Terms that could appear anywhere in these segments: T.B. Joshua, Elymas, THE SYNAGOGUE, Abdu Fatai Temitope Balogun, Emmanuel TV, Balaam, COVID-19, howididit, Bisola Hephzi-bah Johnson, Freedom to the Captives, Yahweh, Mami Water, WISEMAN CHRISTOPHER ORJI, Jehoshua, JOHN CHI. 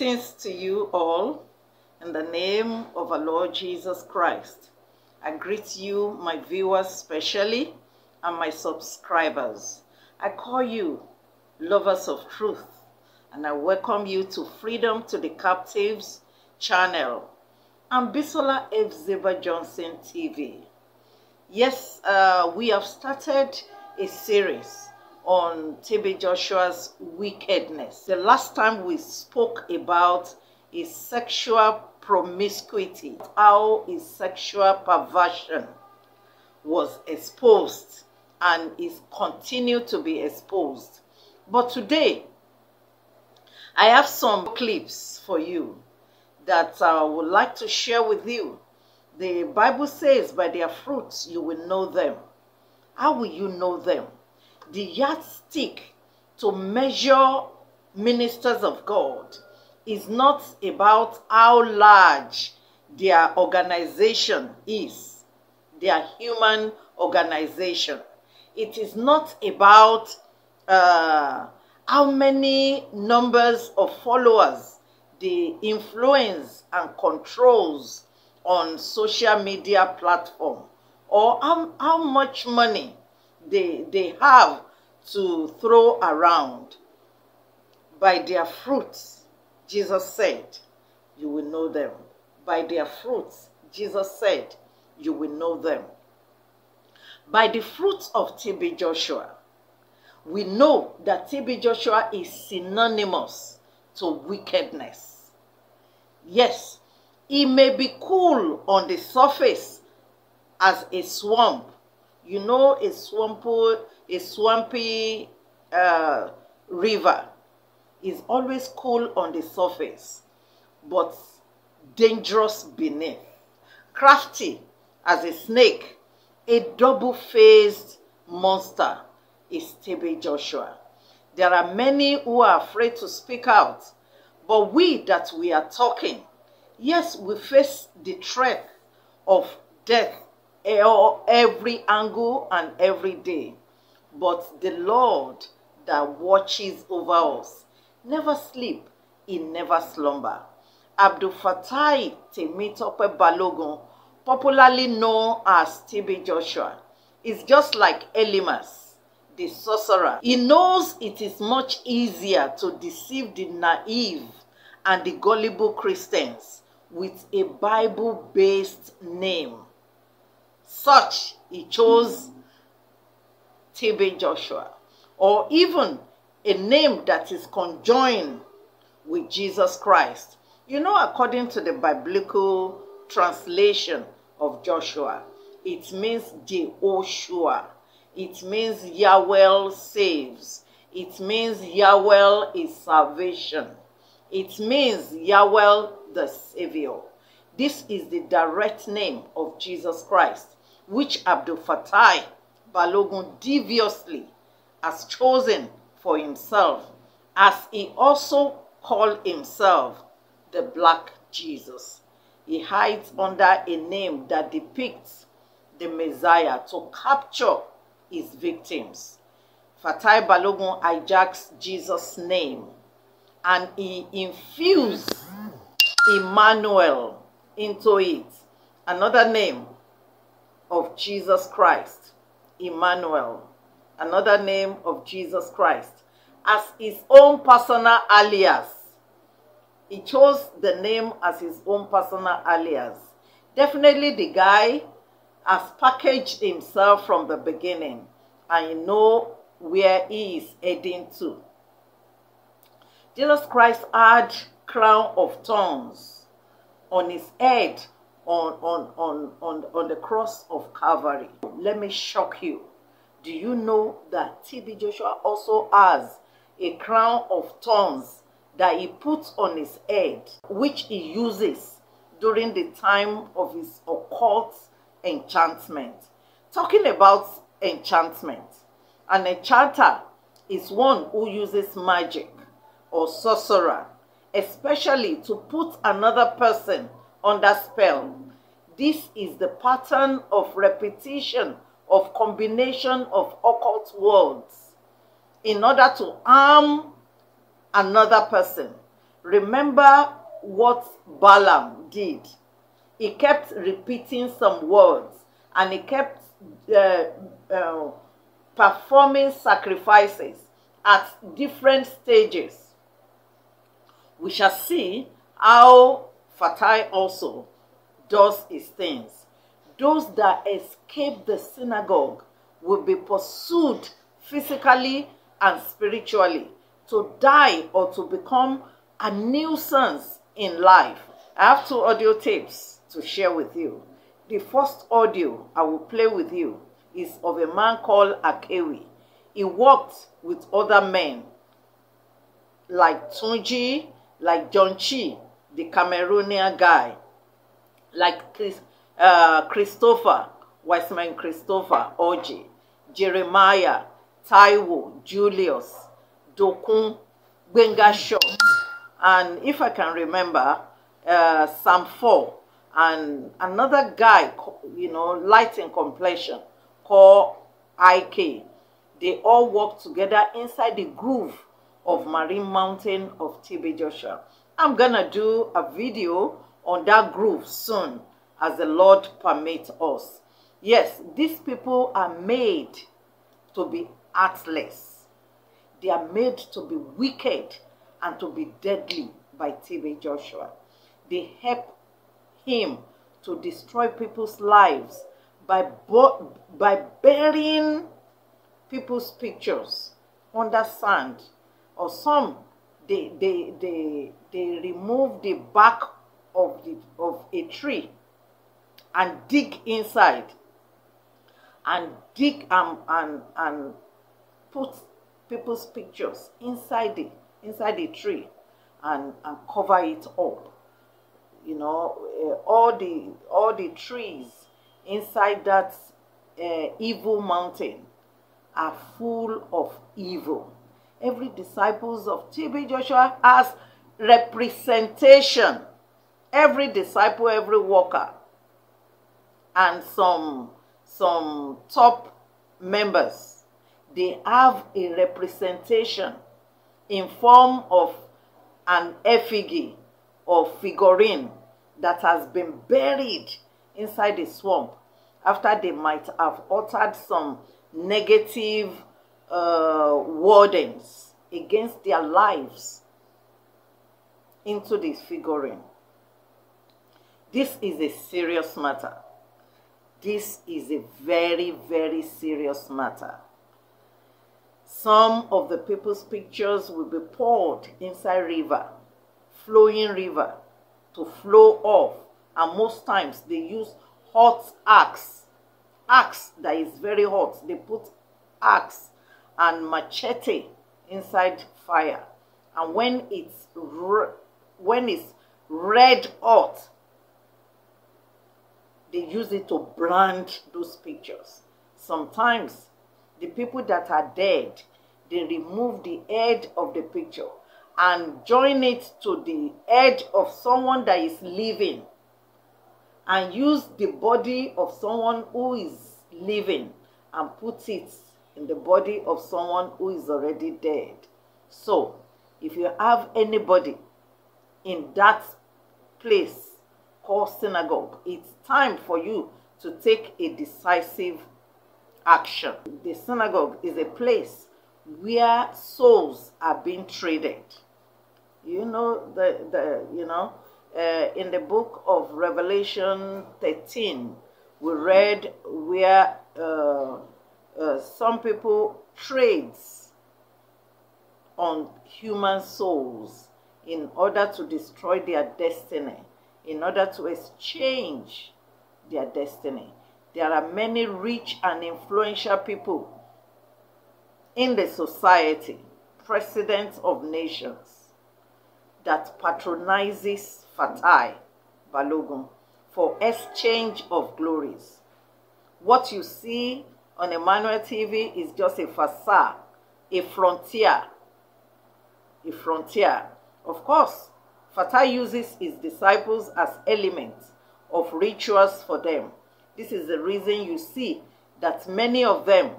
Greetings to you all in the name of our Lord Jesus Christ. I greet you, my viewers specially, and my subscribers. I call you lovers of truth, and I welcome you to Freedom to the Captives channel and Bisola Hephzi-bah Johnson TV. Yes, we have started a series on T.B. Joshua's wickedness. The last time we spoke about his sexual promiscuity, how his sexual perversion was exposed and is continued to be exposed. But today, I have some clips for you that I would like to share with you. The Bible says, by their fruits you will know them. How will you know them? The yardstick to measure ministers of God is not about how large their organization is, their human organization. It is not about how many numbers of followers they influence and controls on social media platform, or how much money they have to throw around. By their fruits, Jesus said, you will know them. By their fruits, Jesus said, you will know them. By the fruits of T.B. Joshua, we know that T.B. Joshua is synonymous to wickedness. Yes, he may be cool on the surface as a swamp. You know, a swampy river is always cool on the surface, but dangerous beneath. Crafty as a snake, a double-faced monster is T.B. Joshua. There are many who are afraid to speak out, but we are talking, yes, we face the threat of death every angle and every day, but the Lord that watches over us never sleep, he never slumber. Abdu Fatai Temitope Balogun, popularly known as T.B. Joshua, is just like Elymas, the sorcerer. He knows it is much easier to deceive the naive and the gullible Christians with a Bible-based name. Such he chose T.B. Joshua, or even a name that is conjoined with Jesus Christ. You know, according to the biblical translation of Joshua, it means Jehoshua. It means Yahweh saves. It means Yahweh is salvation. It means Yahweh the Savior. This is the direct name of Jesus Christ, which Abdu Fatai Balogun deviously has chosen for himself, as he also called himself the Black Jesus. He hides under a name that depicts the Messiah to capture his victims. Fatai Balogun hijacks Jesus' name, and he infused Emmanuel into it, another name of Jesus Christ, Emmanuel, another name of Jesus Christ, as his own personal alias. He chose the name as his own personal alias. Definitely the guy has packaged himself from the beginning, and you know where he is heading to. Jesus Christ had crown of thorns on his head on the cross of Calvary. Let me shock you. Do you know that T.B. Joshua also has a crown of thorns that he puts on his head, which he uses during the time of his occult enchantment? Talking about enchantment, an enchanter is one who uses magic or sorcerer, especially to put another person under spell. This is the pattern of repetition of combination of occult words in order to harm another person. Remember what Balaam did. He kept repeating some words, and he kept performing sacrifices at different stages. We shall see how Fatai also does his things. Those that escape the synagogue will be pursued physically and spiritually to die or to become a nuisance in life. I have 2 audio tapes to share with you. The first audio I will play with you is of a man called Akewi. He worked with other men like Tunji, like JOHN CHI, the Cameroonian guy, like Christopher, WISEMAN CHRISTOPHER ORJI, Jeremiah, Taiwo, Julius, Dokun, Benga Shot, and if I can remember, Sam 4, and another guy, you know, light in complexion, called IK. They all work together inside the groove of Marine Mountain of T.B. Joshua. I'm gonna do a video on that groove soon, as the Lord permits us. Yes, these people are made to be heartless. They are made to be wicked and to be deadly by T.B. Joshua. They help him to destroy people's lives by burying people's pictures under sand, or some they remove the bark of a tree and dig inside and dig and put people's pictures inside the tree and cover it up. You know, all the trees inside that evil mountain are full of evil. Every disciples of T.B. Joshua has representation. Every disciple, every worker, and some top members, they have a representation in form of an effigy or figurine that has been buried inside the swamp after they might have uttered some negative wordings against their lives into this figurine. This is a serious matter. This is a very, very serious matter. Some of the people's pictures will be poured inside river, flowing river, to flow off. And most times they use hot axe that is very hot. They put axe and machete inside fire, and when it's red hot, they use it to brand those pictures. Sometimes the people that are dead, they remove the head of the picture and join it to the head of someone that is living, and use the body of someone who is living and put it in the body of someone who is already dead. So, if you have anybody in that place called synagogue, it's time for you to take a decisive action. The synagogue is a place where souls are being traded. You know, in the book of Revelation 13, we read where some people trades on human souls in order to destroy their destiny, in order to exchange their destiny. There are many rich and influential people in the society, presidents of nations, that patronizes Fatai Balogun for exchange of glories. What you see on Emmanuel TV is just a facade, a frontier, a frontier. Of course, Fatai uses his disciples as elements of rituals for them. This is the reason you see that many of them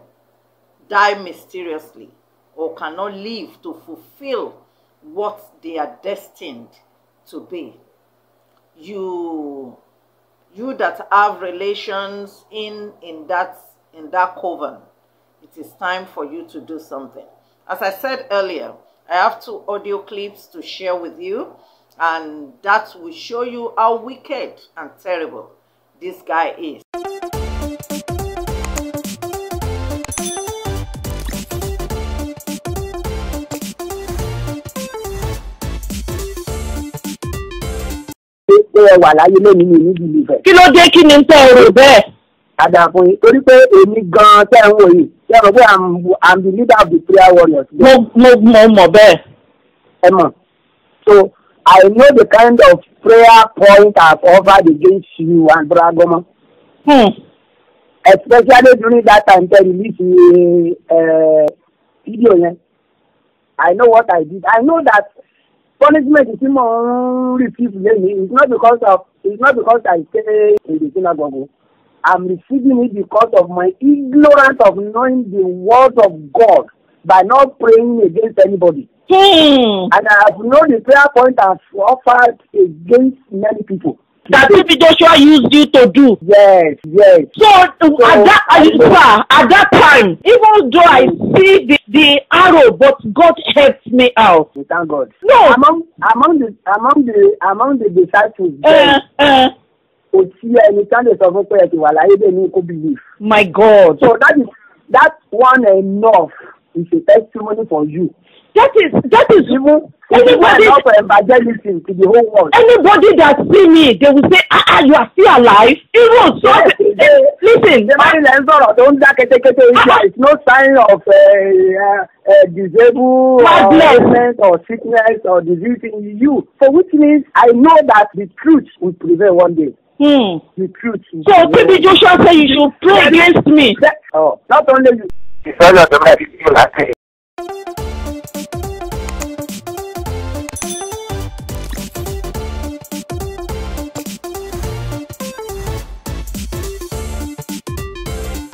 die mysteriously or cannot live to fulfill what they are destined to be. You that have relations in that coven, it is time for you to do something. As I said earlier, I have 2 audio clips to share with you, and that will show you how wicked and terrible this guy is. Kí ló dé kí ni ń tẹ́ ẹ̀rọ bẹ́ẹ̀? Àdàpọ̀ torí pé èmi gan-an tẹ́ ń wò yìí, tẹ́ ẹ rò pé I'm the leader of the prayer warriors. Mo mọ̀ bẹ́ẹ̀. Ẹ mọ̀. So I know the kind of prayer point I've offered against you and Bragoma. Especially during that time, tẹ́ release video yẹn. I know what I did. I know that punishment is not because I stay in the synagogue. I'm receiving it because of my ignorance of knowing the word of God by not praying against anybody. And I have known the prayer point I've offered against many people. That T.B. Joshua used you to do. Yes, yes. So at that time, even though I see the arrow, but God helped me out. We thank God. No, among the disciples, my God. So that one enough is a testimony for you. That is even anybody evangelism to the whole world. Anybody that see me, they will say, ah, you are still alive. Even so, yes, listen. It's no sign of disabled or sickness or disease in you. So which means I know that the truth will prevail one day. The truth. So T.B. Joshua said you should pray against me. Oh, not only you.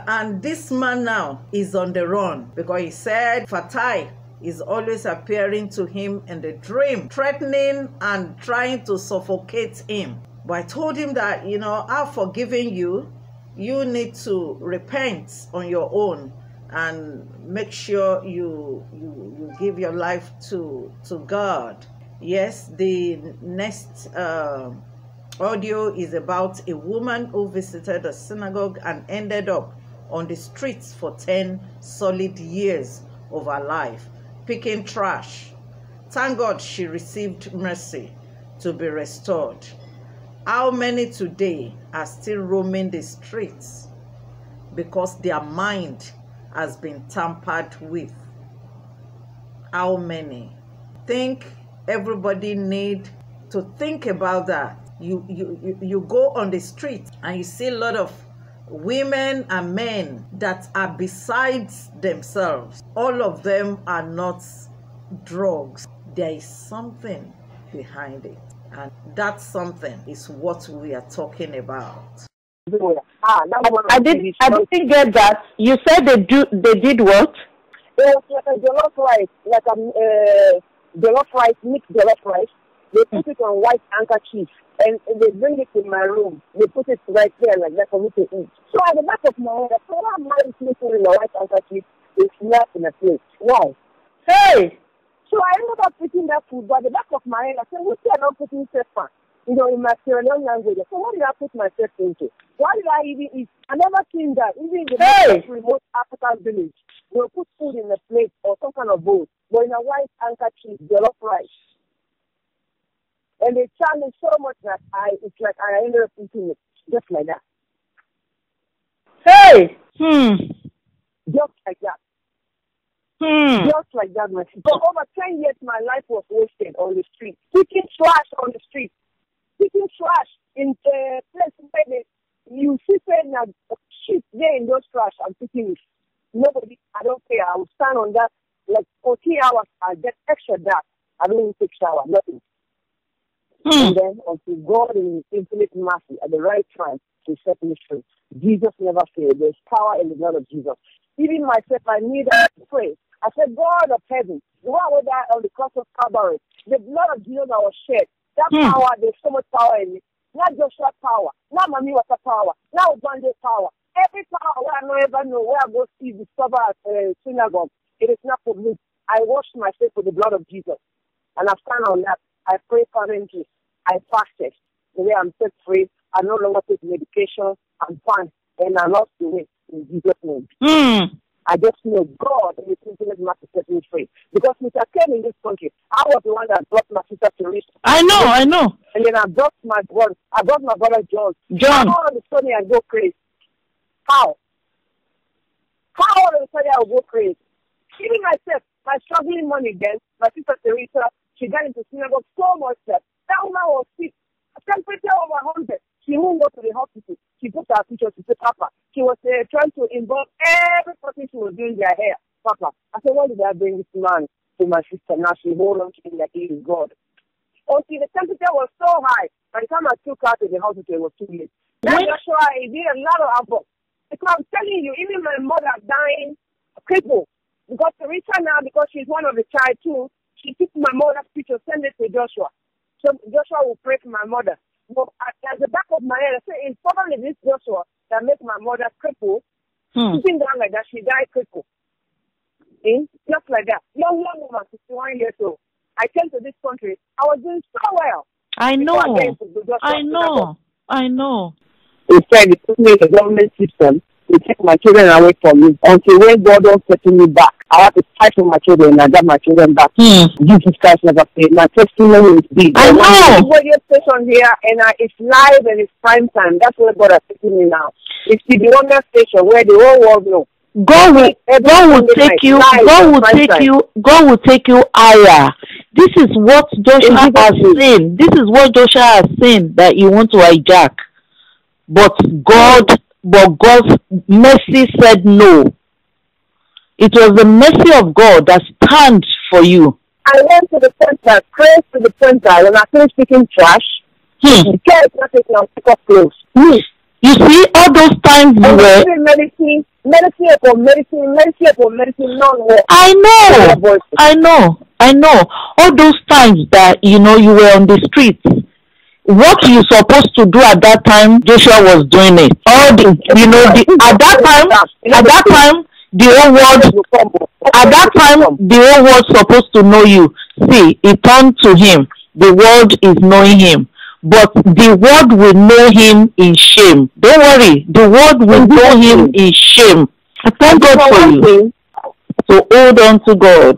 And this man now is on the run because he said Fatai is always appearing to him in the dream, threatening and trying to suffocate him. But I told him that, you know, I've forgiven you. You need to repent on your own and make sure you give your life to God. Yes, the next audio is about a woman who visited a synagogue and ended up on the streets for 10 solid years of her life, picking trash. Thank God she received mercy to be restored. How many today are still roaming the streets because their mind has been tampered with? How many? Think everybody need to think about that. You go on the street and you see a lot of women and men that are besides themselves. All of them are not drugs. There is something behind it, and that something is what we are talking about. I didn't get that. You said they did what? It was like a jollof rice, like a jollof rice, mixed jollof rice. They put it on white handkerchief and they bring it in my room. They put it right there like that for me to eat. So at the back of my head, I said, oh, my sleeping in a white handkerchief is not in a place. Why? Hey! So I ended up eating that food, but at the back of my head, I said, what are you putting yourself on? You know, in my Sierra Leone language. So what did I put myself into? Why did I even eat? I never seen that. Even in the remote African village, they'll put food in a plate or some kind of bowl, but in a white handkerchief, jollof rice. And they challenge so much that it's like I ended up eating it just like that. Hey! Just like that. Just like that, my sister. For over 10 years, my life was wasted on the street, picking trash on the street, picking trash in the place where you see saying that shit there in those trash. I'm picking it. Nobody, I don't care. I will stand on that like 14 hours. I get extra dark. I don't even take shower. Nothing. And then until God in his infinite mercy at the right time to set me free. Jesus never failed. There's power in the blood of Jesus. Even myself, I need to pray. I said, God of heaven, the one who died on the cross of Calvary, the blood of Jesus that was shed, that power, there's so much power in it. Not Joshua power, not Mami Water power, not Ubande power. Every power where I know, ever know, where I go see, discover at a synagogue, it is not for me. I washed myself with the blood of Jesus. And I stand on that. I pray currently. I fasted. The way I'm set free, I no longer take medication. I'm fine. And I lost the weight in Jesus' name. I just know God and His infinite mercy set me free. Because since I came in this country, I was the one that brought my sister to reach. I know. And then I brought my brother. I brought my brother John. How all of a sudden I go crazy? How all of a sudden I go crazy? Even myself, my struggling money then, my sister Teresa, she got into synagogue so much that that woman was sick. A temperature over 100. She won't go to the hospital. She put her pictures to say, Papa. She was trying to involve every person she was doing their hair. Papa. I said, why did I bring this man to my sister? Now she hold on to him like he is God. Oh, see, the temperature was so high. By the time I took her to the hospital, it was too late. That's Joshua, he did a lot of havoc. Because I'm telling you, even my mother dying, crippled. Because Teresa now, because she's one of the child too, she took my mother's picture, send it to Joshua. So Joshua will pray for my mother. But at the back of my head, I said, it's probably this Joshua that makes my mother cripple. Sitting down like that, she died cripple. Just like that. Young woman, 61 years old. I came to this country. I was doing so well. I know. They said, they put me in the government system. They take my children away from me. Until when God don't settle me back, I have to fight for my children and I got my children back. Jesus Christ never failed. My testimony is big. I know. Radio station here and it's live and it's prime time. That's where God has taken me now. It's the wonder station where the whole world knows. God will take you higher. This is what Joshua has seen. This is what Joshua has seen that you want to hijack. But God's mercy said no. It was the mercy of God that stands for you. I went to the center, prayed to the center, and I finished speaking trash. The girl is not taking on pick up clothes. You see, all those times you were... Medicine, non-work. I know. All those times that, you know, you were on the streets. What you supposed to do at that time, Joshua was doing it. At that time, the whole world supposed to know you. See, it turned to him. The world is knowing him. But the world will know him in shame. Don't worry. The world will know him in shame. Thank God for you. So hold on to God.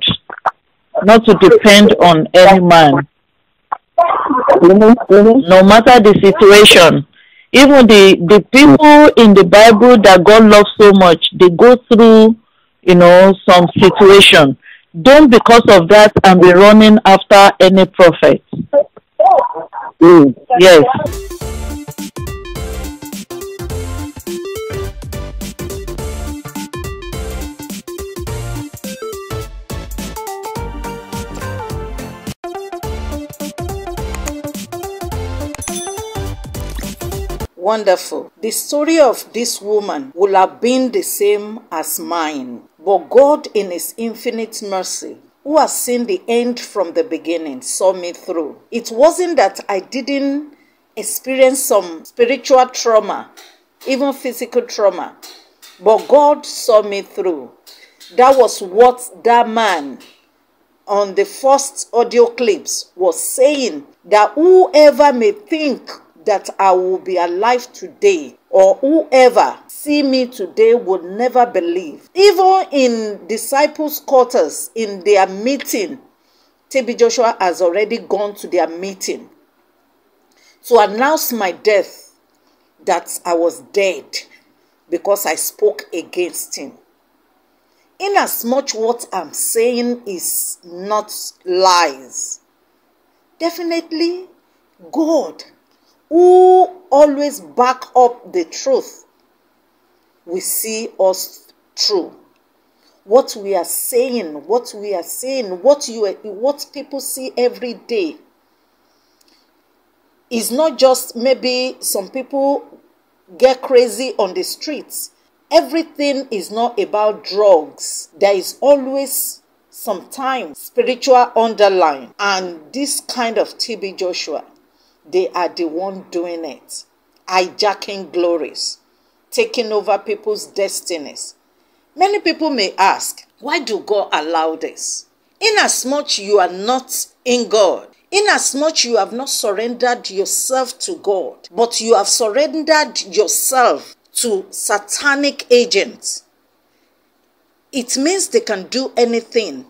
Not to depend on any man. No matter the situation, even the people in the Bible that God loves so much, they go through, you know, some situation. Don't because of that and be running after any prophet. Yes. Wonderful. The story of this woman would have been the same as mine. But God in His infinite mercy, who has seen the end from the beginning, saw me through. It wasn't that I didn't experience some spiritual trauma, even physical trauma. But God saw me through. That was what that man on the first audio clips was saying, that whoever may think that I will be alive today, or whoever see me today would never believe. Even in disciples' quarters, in their meeting, T.B. Joshua has already gone to their meeting to announce my death, that I was dead because I spoke against him. Inasmuch what I'm saying is not lies, definitely God, who always back up the truth, we see us through. What we are saying, what people see every day is not just maybe some people get crazy on the streets. Everything is not about drugs. There is always sometimes spiritual underline. And this kind of T.B. Joshua, they are the one doing it. Hijacking glories, taking over people's destinies. Many people may ask, why do God allow this? Inasmuch you are not in God, inasmuch you have not surrendered yourself to God, but you have surrendered yourself to satanic agents, it means they can do anything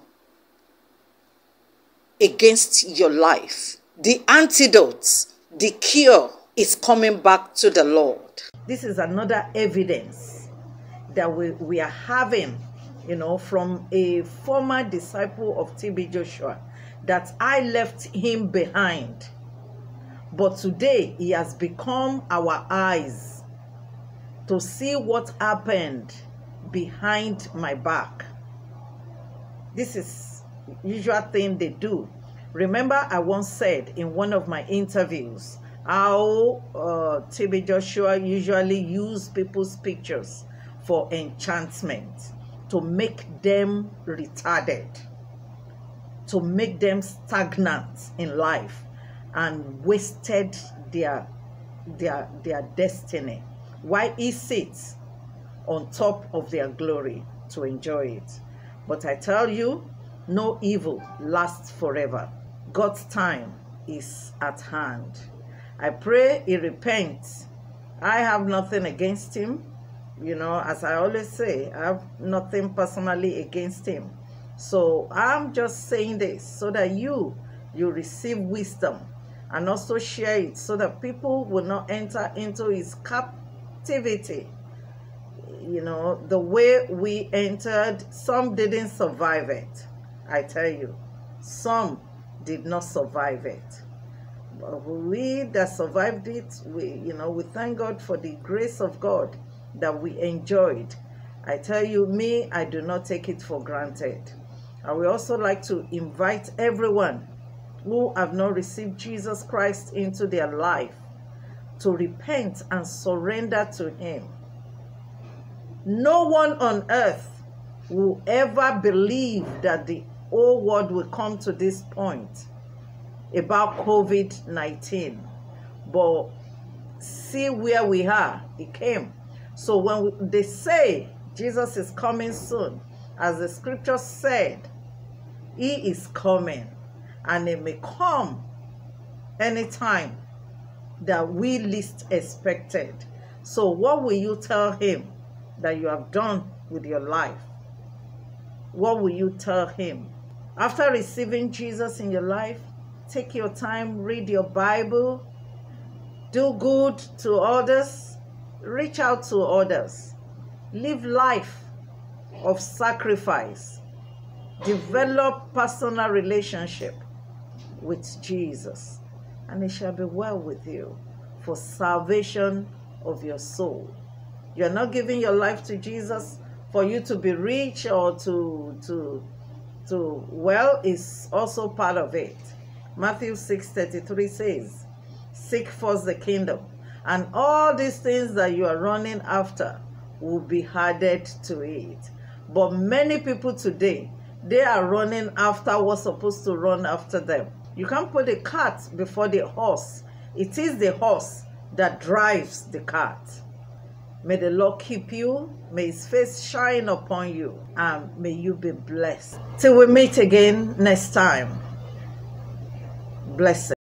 against your life. The antidote, the cure, is coming back to the Lord. This is another evidence that we are having, you know, from a former disciple of T.B. Joshua, that I left him behind. But today, he has become our eyes to see what happened behind my back. This is usual thing they do. Remember, I once said in one of my interviews how T.B. Joshua usually used people's pictures for enchantment, to make them retarded, to make them stagnant in life, and wasted their destiny. Why he sits on top of their glory to enjoy it. But I tell you, no evil lasts forever. God's time is at hand. I pray he repents. I have nothing against him. You know, as I always say, I have nothing personally against him. So I'm just saying this so that you receive wisdom, and also share it so that people will not enter into his captivity. You know, the way we entered, some didn't survive it. I tell you, some did not survive it. But we that survived it, we thank God for the grace of God that we enjoyed. I tell you, me, I do not take it for granted. I would also like to invite everyone who have not received Jesus Christ into their life to repent and surrender to him. No one on earth will ever believe that the whole world will come to this point about COVID-19. But see where we are, it came. So when they say Jesus is coming soon, as the scripture said, he is coming, and it may come anytime that we least expected. So what will you tell him that you have done with your life? What will you tell him? After receiving Jesus in your life, take your time, read your Bible, do good to others, reach out to others, live life of sacrifice, develop personal relationship with Jesus, and it shall be well with you for salvation of your soul. You are not giving your life to Jesus for you to be rich or to well is also part of it. Matthew 6:33 says, "Seek first the kingdom, and all these things that you are running after will be added to it." But many people today, they are running after what's supposed to run after them. You can't put the cart before the horse. It is the horse that drives the cart. May the Lord keep you. May his face shine upon you. And may you be blessed. Till we meet again next time. Blessed.